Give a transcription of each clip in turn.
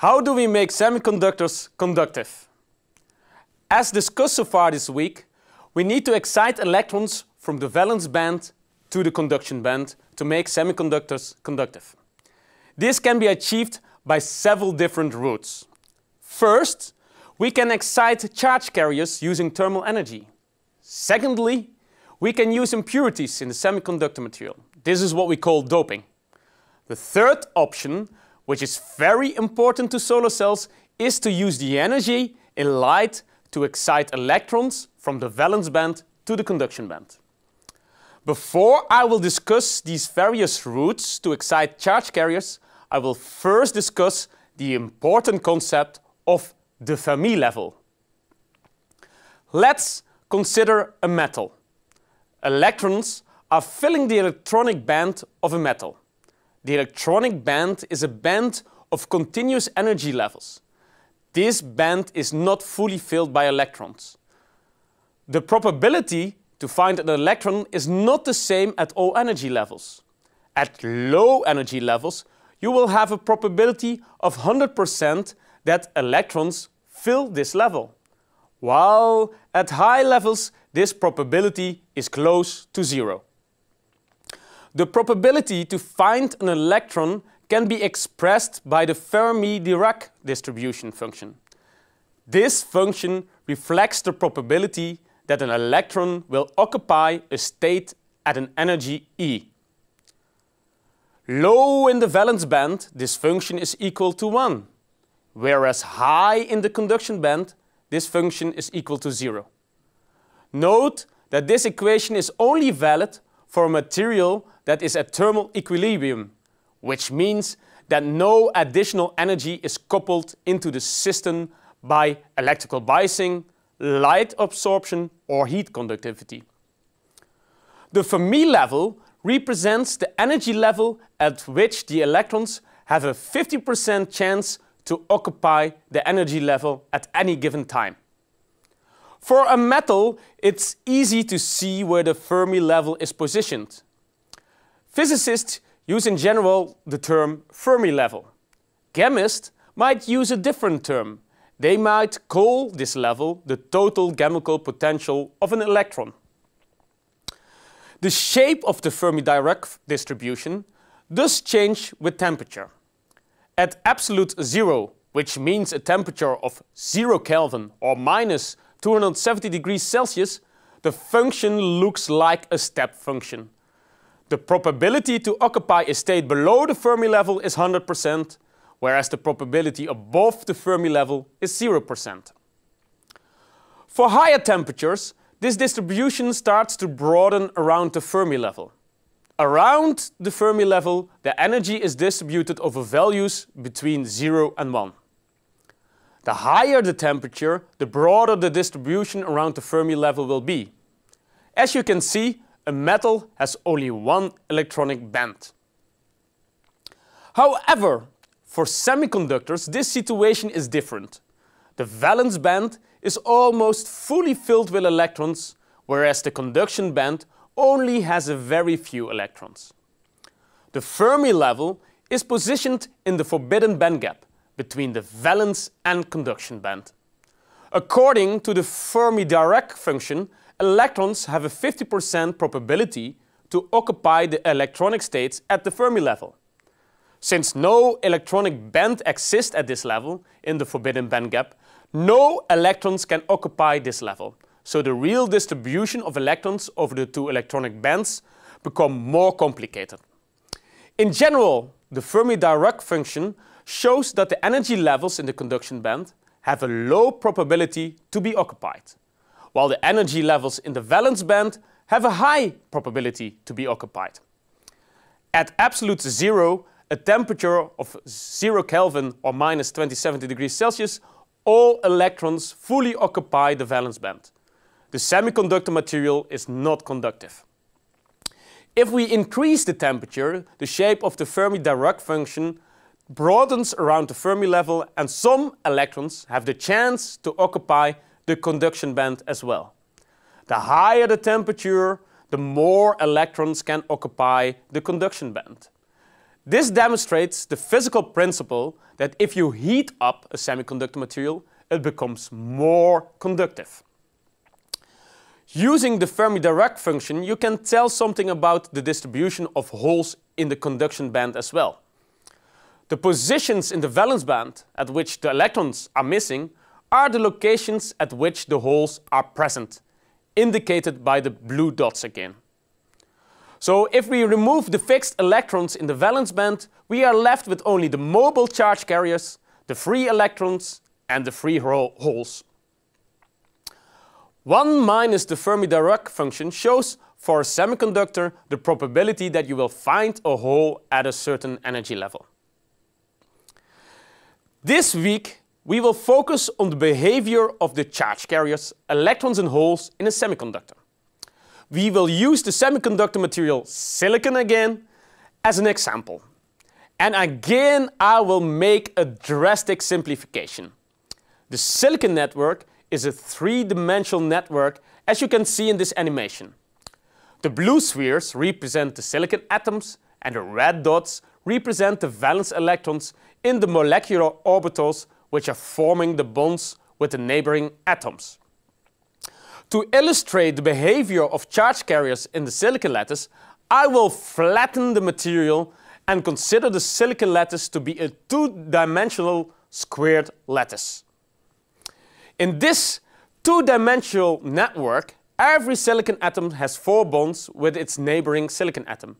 How do we make semiconductors conductive? As discussed so far this week, we need to excite electrons from the valence band to the conduction band to make semiconductors conductive. This can be achieved by several different routes. First, we can excite charge carriers using thermal energy. Secondly, we can use impurities in the semiconductor material. This is what we call doping. The third option, which is very important to solar cells, is to use the energy in light to excite electrons from the valence band to the conduction band. Before I will discuss these various routes to excite charge carriers, I will first discuss the important concept of the Fermi level. Let's consider a metal. Electrons are filling the electronic band of a metal. The electronic band is a band of continuous energy levels. This band is not fully filled by electrons. The probability to find an electron is not the same at all energy levels. At low energy levels, you will have a probability of 100% that electrons fill this level, while at high levels, this probability is close to zero. The probability to find an electron can be expressed by the Fermi-Dirac distribution function. This function reflects the probability that an electron will occupy a state at an energy E. Low in the valence band, this function is equal to 1, whereas high in the conduction band, this function is equal to 0. Note that this equation is only valid for a material that is at thermal equilibrium, which means that no additional energy is coupled into the system by electrical biasing, light absorption, or heat conductivity. The Fermi level represents the energy level at which the electrons have a 50% chance to occupy the energy level at any given time. For a metal, it's easy to see where the Fermi level is positioned. Physicists use in general the term Fermi level. Chemists might use a different term. They might call this level the total chemical potential of an electron. The shape of the Fermi-Dirac distribution does change with temperature. At absolute zero, which means a temperature of 0 Kelvin or minus 270 degrees Celsius, the function looks like a step function. The probability to occupy a state below the Fermi level is 100%, whereas the probability above the Fermi level is 0%. For higher temperatures, this distribution starts to broaden around the Fermi level. Around the Fermi level, the energy is distributed over values between 0 and 1. The higher the temperature, the broader the distribution around the Fermi level will be. As you can see, a metal has only one electronic band. However, for semiconductors, this situation is different. The valence band is almost fully filled with electrons, whereas the conduction band only has a very few electrons. The Fermi level is positioned in the forbidden band gap between the valence and conduction band. According to the Fermi-Dirac function, electrons have a 50% probability to occupy the electronic states at the Fermi level. Since no electronic band exists at this level, in the forbidden band gap, no electrons can occupy this level. So the real distribution of electrons over the two electronic bands become more complicated. In general, the Fermi-Dirac function shows that the energy levels in the conduction band have a low probability to be occupied, while the energy levels in the valence band have a high probability to be occupied. At absolute zero, a temperature of 0 Kelvin or minus 270 degrees Celsius, all electrons fully occupy the valence band. The semiconductor material is not conductive. If we increase the temperature, the shape of the Fermi-Dirac function broadens around the Fermi level, and some electrons have the chance to occupy the conduction band as well. The higher the temperature, the more electrons can occupy the conduction band. This demonstrates the physical principle that if you heat up a semiconductor material, it becomes more conductive. Using the Fermi Dirac function, you can tell something about the distribution of holes in the conduction band as well. The positions in the valence band at which the electrons are missing are the locations at which the holes are present, indicated by the blue dots again. So if we remove the fixed electrons in the valence band, we are left with only the mobile charge carriers, the free electrons, and the free holes. 1 minus the Fermi-Dirac function shows for a semiconductor the probability that you will find a hole at a certain energy level. This week, we will focus on the behavior of the charge carriers, electrons and holes in a semiconductor. We will use the semiconductor material silicon again as an example. And again, I will make a drastic simplification. The silicon network is a 3-dimensional network, as you can see in this animation. The blue spheres represent the silicon atoms and the red dots represent the valence electrons in the molecular orbitals which are forming the bonds with the neighboring atoms. To illustrate the behavior of charge carriers in the silicon lattice, I will flatten the material and consider the silicon lattice to be a 2-dimensional squared lattice. In this 2-dimensional network, every silicon atom has 4 bonds with its neighboring silicon atom,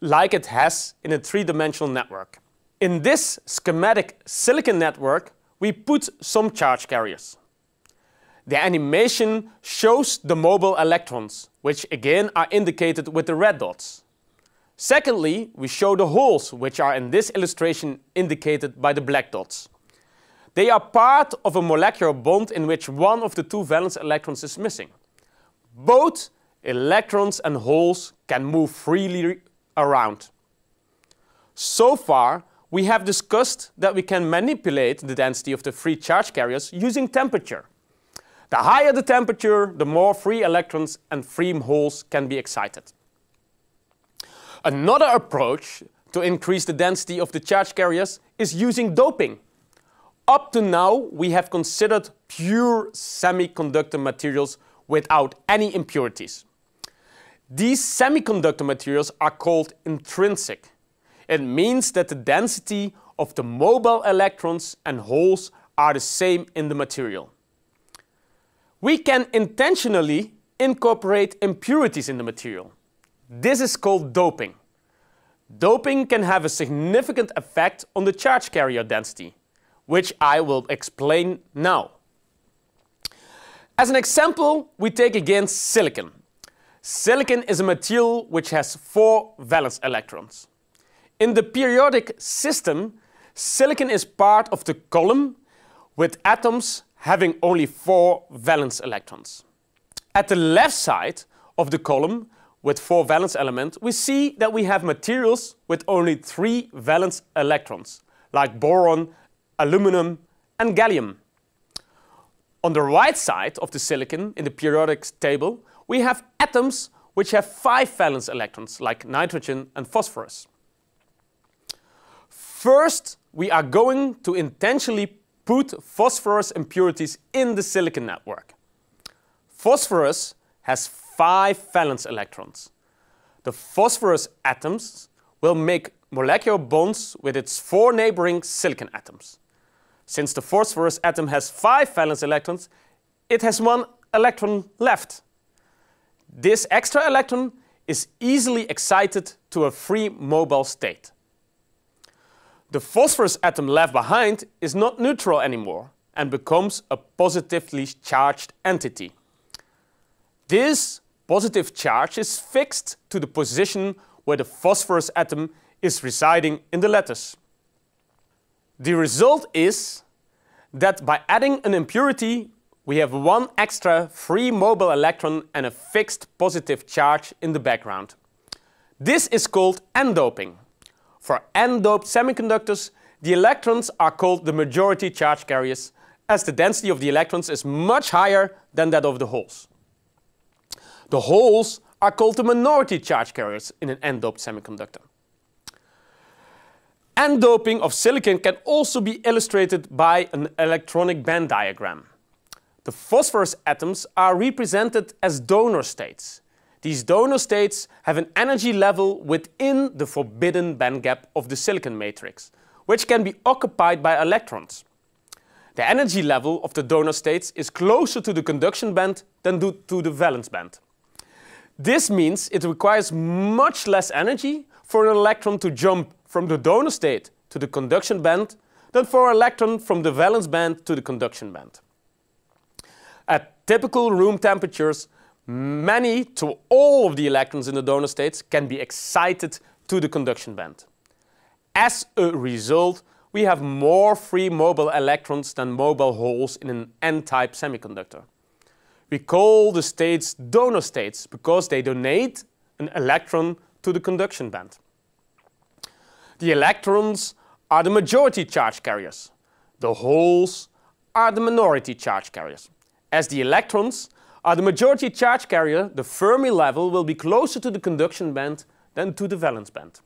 like it has in a 3-dimensional network. In this schematic silicon network, we put some charge carriers. The animation shows the mobile electrons, which again are indicated with the red dots. Secondly, we show the holes, which are in this illustration indicated by the black dots. They are part of a molecular bond in which one of the 2 valence electrons is missing. Both electrons and holes can move freely around. So far, we have discussed that we can manipulate the density of the free charge carriers using temperature. The higher the temperature, the more free electrons and free holes can be excited. Another approach to increase the density of the charge carriers is using doping. Up to now, we have considered pure semiconductor materials without any impurities. These semiconductor materials are called intrinsic. It means that the density of the mobile electrons and holes are the same in the material. We can intentionally incorporate impurities in the material. This is called doping. Doping can have a significant effect on the charge carrier density, which I will explain now. As an example, we take again silicon. Silicon is a material which has 4 valence electrons. In the periodic system, silicon is part of the column with atoms having only 4 valence electrons. At the left side of the column with 4 valence elements, we see that we have materials with only 3 valence electrons, like boron, aluminum and gallium. On the right side of the silicon in the periodic table, we have atoms which have 5 valence electrons, like nitrogen and phosphorus. First, we are going to intentionally put phosphorus impurities in the silicon network. Phosphorus has 5 valence electrons. The phosphorus atoms will make molecular bonds with its 4 neighboring silicon atoms. Since the phosphorus atom has 5 valence electrons, it has 1 electron left. This extra electron is easily excited to a free mobile state. The phosphorus atom left behind is not neutral anymore and becomes a positively charged entity. This positive charge is fixed to the position where the phosphorus atom is residing in the lattice. The result is that by adding an impurity, we have 1 extra free mobile electron and a fixed positive charge in the background. This is called n-doping. For n-doped semiconductors, the electrons are called the majority charge carriers, as the density of the electrons is much higher than that of the holes. The holes are called the minority charge carriers in an n-doped semiconductor. and doping of silicon can also be illustrated by an electronic band diagram. The phosphorus atoms are represented as donor states. These donor states have an energy level within the forbidden band gap of the silicon matrix, which can be occupied by electrons. The energy level of the donor states is closer to the conduction band than to the valence band. This means it requires much less energy for an electron to jump from the donor state to the conduction band than for an electron from the valence band to the conduction band. At typical room temperatures, many to all of the electrons in the donor states can be excited to the conduction band. As a result, we have more free mobile electrons than mobile holes in an n-type semiconductor. We call the states donor states because they donate an electron to the conduction band. The electrons are the majority charge carriers. The holes are the minority charge carriers. As the electrons are the majority charge carrier, the Fermi level will be closer to the conduction band than to the valence band.